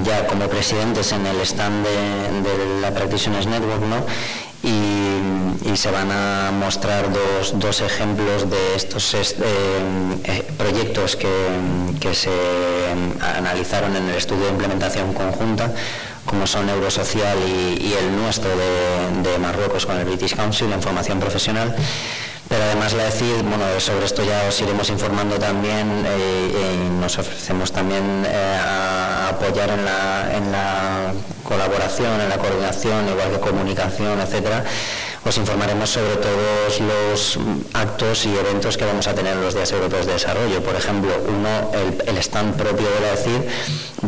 ya como presidentes en el stand de, de la Practitioners Network, ¿no? Y, y se van a mostrar dos, dos ejemplos de estos eh, proyectos que, que se analizaron en el estudio de implementación conjunta, como son Eurosocial y, y el nuestro de, de Marruecos con el British Council en formación profesional. Pero además la E C I D, bueno, sobre esto ya os iremos informando también eh, y nos ofrecemos también eh, a apoyar en la, en la colaboración, en la coordinación, igual que comunicación, etcétera. Os informaremos sobre todos los actos y eventos que vamos a tener en los Días Europeos de Desarrollo. Por ejemplo, uno, el, el stand propio de la E C I D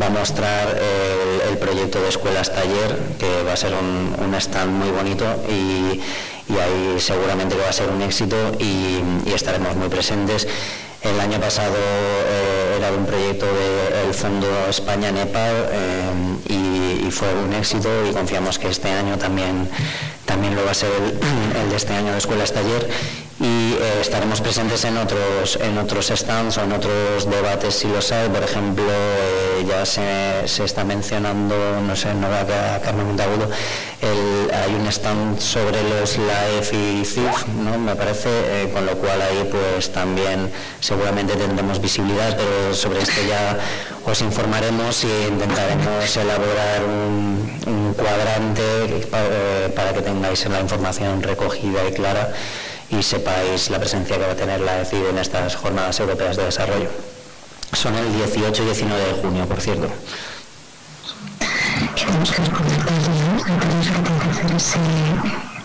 va a mostrar el, el proyecto de Escuelas Taller, que va a ser un, un stand muy bonito y... y ahí seguramente que va a ser un éxito y, y estaremos muy presentes. El año pasado eh, era un proyecto del Fondo España-Nepal eh, y, y fue un éxito y confiamos que este año también, también lo va a ser el, el de este año de Escuelas Taller. Y eh, estaremos presentes en otros, en otros stands o en otros debates si los hay. Por ejemplo, eh, ya se, se está mencionando, no sé, no va a Carmen Monteagudo, hay un stand sobre los L A E F y C I F, ¿no? Me parece, eh, con lo cual ahí pues también seguramente tendremos visibilidad, pero sobre esto ya os informaremos y intentaremos elaborar un, un cuadrante para, eh, para que tengáis la información recogida y clara y sepáis la presencia que va a tener la E C I D en estas Jornadas Europeas de Desarrollo. Son el dieciocho y diecinueve de junio, por cierto. Que tenemos que recordar también, tenemos que reconocerse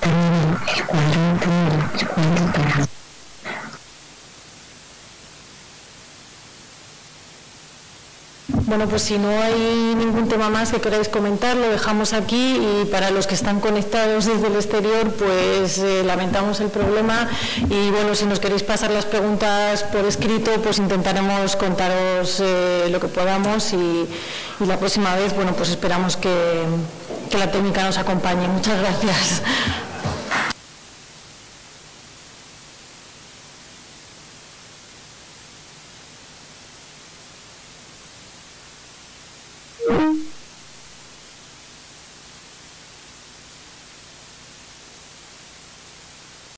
también el cuadro, el cuadro para... Bueno, pues si no hay ningún tema más que queráis comentar, lo dejamos aquí, y para los que están conectados desde el exterior, pues eh, lamentamos el problema, y bueno, si nos queréis pasar las preguntas por escrito, pues intentaremos contaros eh, lo que podamos, y, y la próxima vez, bueno, pues esperamos que, que la técnica nos acompañe. Muchas gracias.